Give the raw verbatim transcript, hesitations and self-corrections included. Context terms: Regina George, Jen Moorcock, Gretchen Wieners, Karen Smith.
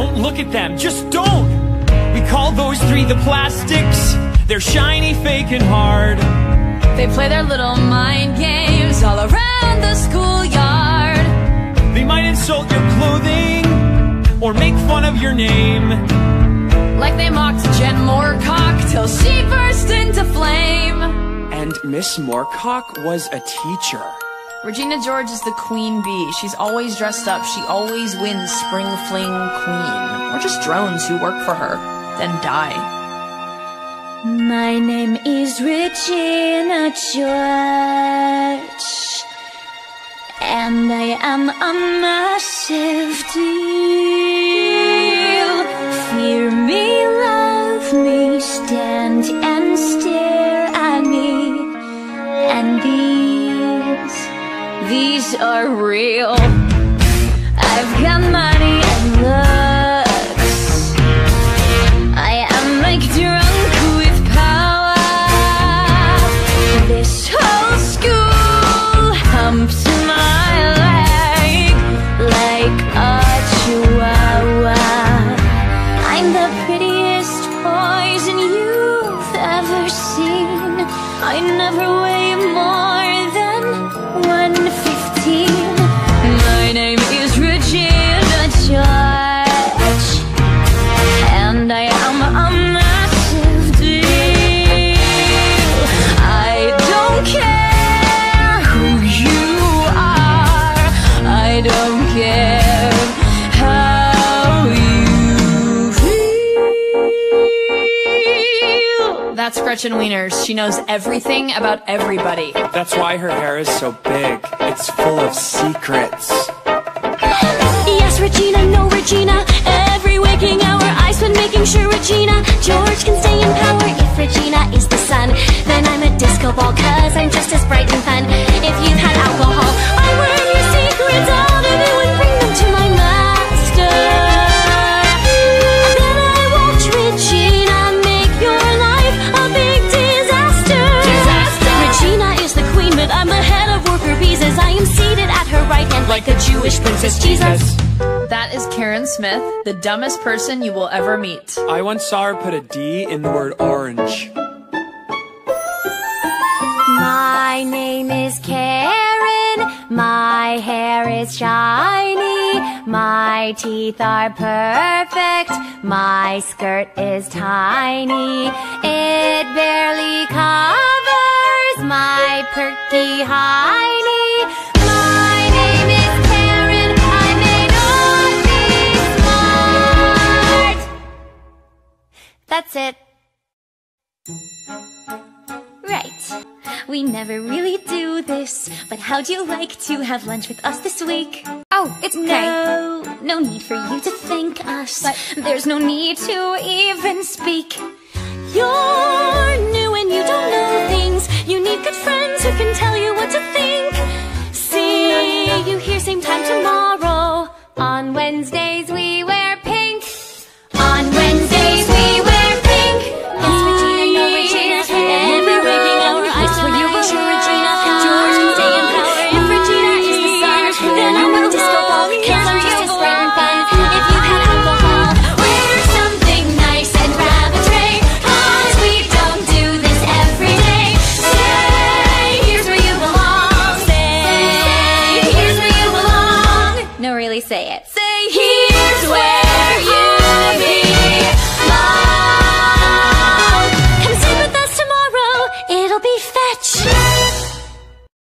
Don't look at them, just don't. We call those three the plastics. They're shiny, fake, and hard. They play their little mind games all around the schoolyard. They might insult your clothing or make fun of your name, like they mocked Jen Moorcock till she burst into flame. And Miss Moorcock was a teacher. Regina George is the queen bee. She's always dressed up. She always wins spring fling queen. Or just drones who work for her, then die. My name is Regina George, and I am a massive deal. Fear me, love me, stand and stare at me. And these... these are real. I've got money and looks. I am like drunk with power. This whole school humps my leg like a chihuahua. I'm the prettiest poison you've ever seen. I never weigh more than one fifteen. My name is Regina George, and I am a massive deal. I don't care who you are. I don't care how you feel. That's Gretchen Wieners. She knows everything about everybody. That's why her hair is so big. It's full of secrets. Yes, Regina, no Regina. Every waking hour I spend making sure Regina George can stay in power. If Regina is the sun, then I'm a disco ball, cause I'm just as bright and fun. If you've had alcohol, I learn your secrets out of it and bring them to my master. And then I watch Regina make your life a big disaster. Disaster. Regina is the queen, but I'm the head of worker bees, as I am seated at her right hand like a Jewish princess Jesus. That is Karen Smith, the dumbest person you will ever meet. I once saw her put a D in the word orange. My name is Karen, my hair is shiny, my teeth are perfect, my skirt is tiny, it barely covers my perky hiney. My name is Karen, I may not be smart. That's it. Right. We never really do this, but how'd you like to have lunch with us this week? Oh, it's okay. No, no need for you to thank us, but there's no need to even speak. You're new and you don't know things. You need good friends who can tell you what to think. See you here same time tomorrow. On Wednesdays we wear pink. On Wednesdays we wear say it.